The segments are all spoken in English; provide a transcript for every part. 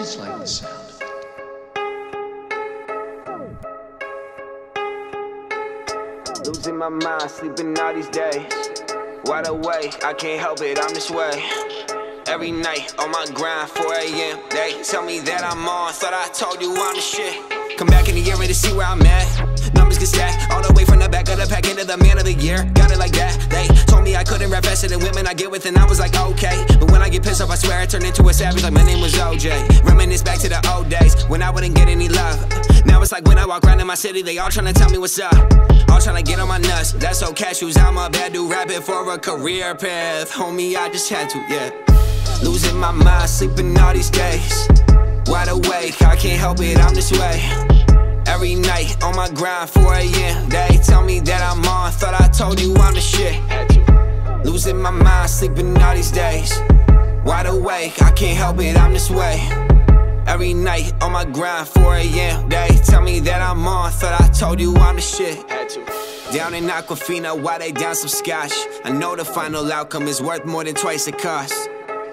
just like the sound. Losing my mind, sleeping all these days. Wide awake, I can't help it, I'm this way. Every night on my grind, 4 a.m. They tell me that I'm on, thought I told you I'm the shit. Come back in the year to see where I'm at. Numbers get stacked, all the way from the back of the pack into the man of the year. Got it like that, they told me I couldn't rap faster than women I get with, and I was like, okay. But when I get pissed off, I swear I turned into a savage like my name was OJ. Reminisce back to the old days, when I wouldn't get any love. Now it's like when I walk around in my city, they all tryna tell me what's up. All tryna get on my nuts, that's so cashews, I'm a bad dude rapping for a career path. Homie, I just had to, yeah. Losing my mind, sleeping all these days. Wide awake, I can't help it, I'm this way. Every night on my grind, 4 a.m. They tell me that I'm on, thought I told you I'm the shit. Losing my mind, sleeping all these days. Wide awake, I can't help it, I'm this way. Every night on my grind, 4 a.m. They tell me that I'm on, thought I told you I'm the shit. Down in Aquafina, why they down some scotch? I know the final outcome is worth more than twice the cost.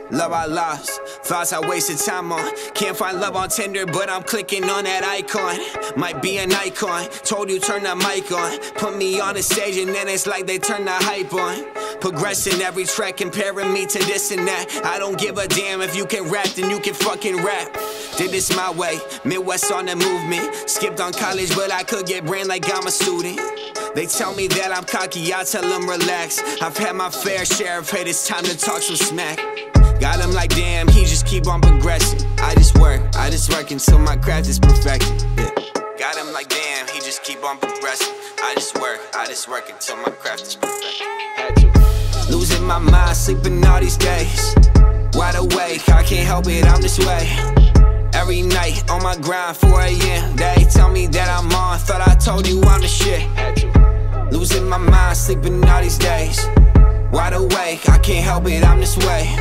Love I lost, thoughts I wasted time on. Can't find love on Tinder, but I'm clicking on that icon. Might be an icon, told you turn that mic on. Put me on the stage and then it's like they turn the hype on. Progressing every track, comparing me to this and that. I don't give a damn if you can rap, then you can fucking rap. Did this my way, Midwest on the movement. Skipped on college, but I could get brand like I'm a student. They tell me that I'm cocky, I tell them relax. I've had my fair share of hate, it's time to talk some smack. Got him like damn, he just keep on progressing. I just work until my craft is perfected, yeah. Got him like damn, he just keep on progressing. I just work until my craft is perfected. Losing my mind, sleeping all these days. Wide awake, I can't help it, I'm this way. Every night on my grind, 4 a.m. They tell me that I'm on, thought I told you I'm the shit. Losing my mind, sleeping all these days. Wide awake, I can't help it, I'm this way.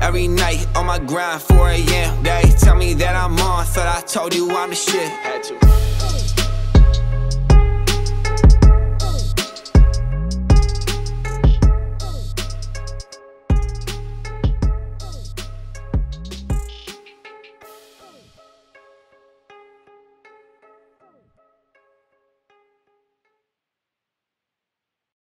Every night on my grind, 4 a.m. They tell me that I'm on, thought I told you I'm the shit.